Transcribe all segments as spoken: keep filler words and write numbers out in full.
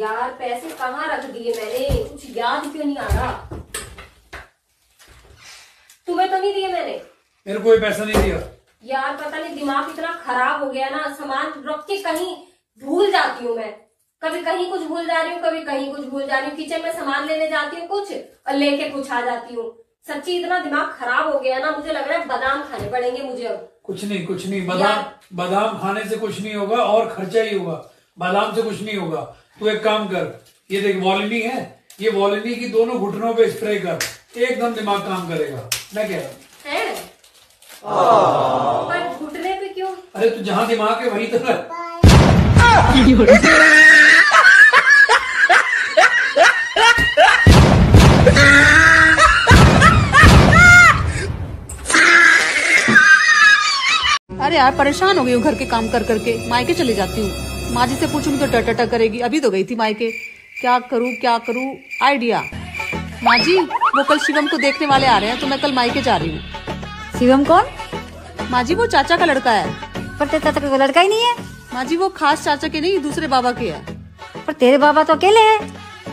यार पैसे कहाँ रख दिए मैंने, कुछ याद क्यों नहीं आ रहा? तुम्हें तो नहीं दिए मैंने? मेरे को पैसा नहीं दिया यार, पता नहीं दिमाग इतना खराब हो गया ना, सामान रख के कहीं भूल जाती हूँ मैं, कभी कहीं कुछ भूल जा रही हूँ, कभी कहीं कुछ भूल जा रही हूँ, किचन में सामान लेने जाती हूँ कुछ और लेके कुछ आ जाती हूँ। सच्ची इतना दिमाग खराब हो गया ना, मुझे लग रहा है बादाम खाने पड़ेंगे मुझे अब। कुछ नहीं कुछ नहीं, बादाम बादाम खाने से कुछ नहीं होगा और खर्चा ही होगा, बादाम से कुछ नहीं होगा। तू एक काम कर, ये देख वॉलिनी है, ये वॉलिनी की दोनों घुटनों पे स्प्रे कर, एकदम दिमाग काम करेगा। मैं कह रहा हूँ पर घुटने पे क्यों? अरे तू जहाँ दिमाग है वहीं तो। अरे यार परेशान हो गई हूँ घर के काम कर करके, मायके चली जाती हूँ, माँ जी से पूछूंगी तो टटाटा करेगी, अभी तो गई थी मायके। क्या करूँ क्या करूँ, आइडिया। माँ जी वो कल शिवम को देखने वाले आ रहे हैं तो मैं कल मायके जा रही हूँ। शिवम कौन? माँ जी वो चाचा का लड़का है। पर तेरे चाचा का लड़का ही नहीं है। माँ जी वो खास चाचा के नहीं दूसरे बाबा के है। पर तेरे बाबा तो अकेले है।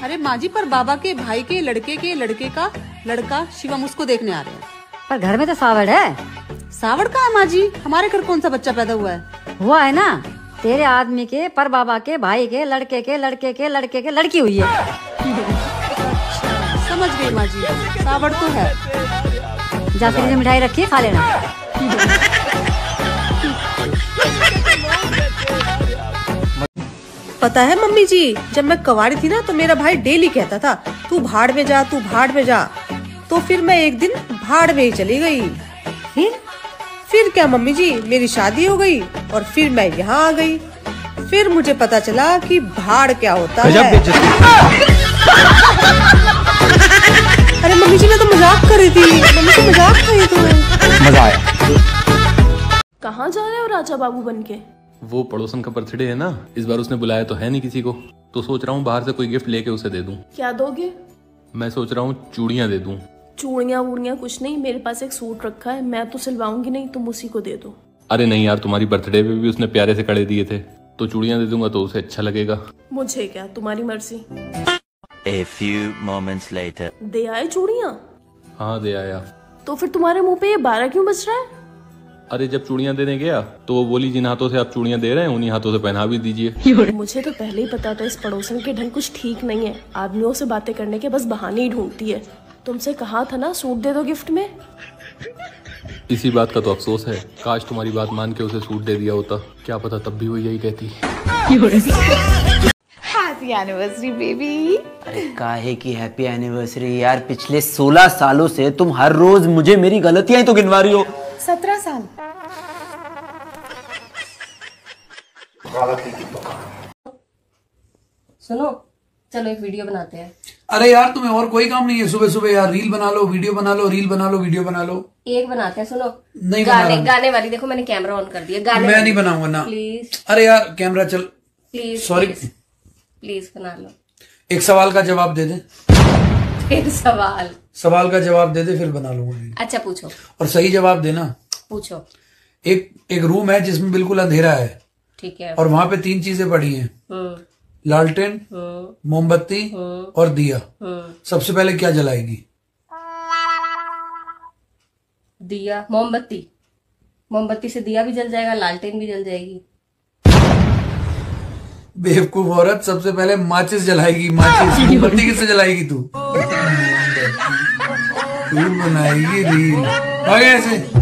अरे माँ जी पर बाबा के भाई के लड़के के लड़के का लड़का शिवम, उसको देखने आ रहे हैं। पर घर में तो सावड़ है। सावड़ का है माँ जी, हमारे घर कौन सा बच्चा पैदा हुआ है? हुआ है ना, तेरे आदमी के पर बाबा के भाई के लड़के के लड़के के लड़के के लड़की हुई है। समझ गई माँ जी, सावड़ तो है। जाफरी ने मिठाई रखी है, खा लेना। पता है मम्मी जी, जब मैं कवारी थी ना तो मेरा भाई डेली कहता था तू भाड़ में जा, तू भाड़ में जा, तो फिर मैं एक दिन भाड़ में ही चली गयी। फिर फिर क्या मम्मी जी, मेरी शादी हो गई और फिर मैं यहाँ आ गई, फिर मुझे पता चला कि भाड़ क्या होता है। अरे मम्मी जी मैं तो मजाक कर रही थी, मम्मी जी मजाक कर रही थी। मजा आया। कहाँ जा रहे हो राजा बाबू बनके? वो पड़ोसन का बर्थडे है ना, इस बार उसने बुलाया तो है नहीं किसी को, तो सोच रहा हूँ बाहर से कोई गिफ्ट लेके उसे दे दूँ। क्या दोगे? मैं सोच रहा हूँ चूड़ियाँ दे दूँ। चूड़ियाँ वूड़ियाँ कुछ नहीं, मेरे पास एक सूट रखा है, मैं तो सिलवाऊंगी नहीं, तुम उसी को दे दो। अरे नहीं यार, तुम्हारी बर्थडे पे भी उसने प्यारे से कड़े दिए थे, तो चूड़ियाँ दे दूंगा तो उसे अच्छा लगेगा। मुझे क्या, तुम्हारी मर्जी। A few moments later. दे आए चूड़ियाँ? हाँ दे आया। तो फिर तुम्हारे मुँह पे ये बारह क्यों बच रहा है? अरे जब चूड़ियाँ देने गया तो वो बोली जिन हाथों से आप चूड़ियाँ दे रहे हैं उन्हीं हाथों से पहना भी दीजिए। मुझे तो पहले ही पता था इस पड़ोसन के ढंग कुछ ठीक नहीं है, आदमियों से बातें करने के बस बहाने ही ढूंढती है। तुमसे कहा था ना सूट दे दो गिफ्ट में। इसी बात का तो अफसोस है, काश तुम्हारी बात मान के उसे सूट दे दिया होता, क्या पता तब भी वो यही कहती। Happy anniversary baby. अरे काहे की हैप्पी एनिवर्सरी यार, पिछले सोलह सालों से तुम हर रोज मुझे मेरी गलतियां ही तो गिनवा रही हो। सत्रह साल। सुनो चलो एक वीडियो बनाते हैं। अरे यार तुम्हें और कोई काम नहीं है सुबह सुबह यार, रील बना लो वीडियो बना लो, रील बना लो वीडियो बना लो। एक बनाते हैं सुनो। नहीं गाने गाने वाली, देखो मैंने कैमरा ऑन कर दिया। गाने मैं नहीं बनाऊंगा ना प्लीज। अरे यार कैमरा चल प्लीज, सॉरी प्लीज बना लो। एक सवाल का जवाब दे दे। एक सवाल सवाल का जवाब दे दे फिर बना लूंगा। अच्छा पूछो। और सही जवाब देना। पूछो। एक एक रूम है जिसमें बिल्कुल अंधेरा है, ठीक है, और वहाँ पे तीन चीजें पड़ी है, लालटेन मोमबत्ती और दिया, सबसे पहले क्या जलाएगी? दिया। मोमबत्ती। मोमबत्ती से दिया भी जल जाएगा, लालटेन भी जल जाएगी। बेवकूफ औरत, सबसे पहले माचिस जलाएगी। माचिस। मोमबत्ती किससे जलाएगी तू? तू बनाएगी रील ऐसे।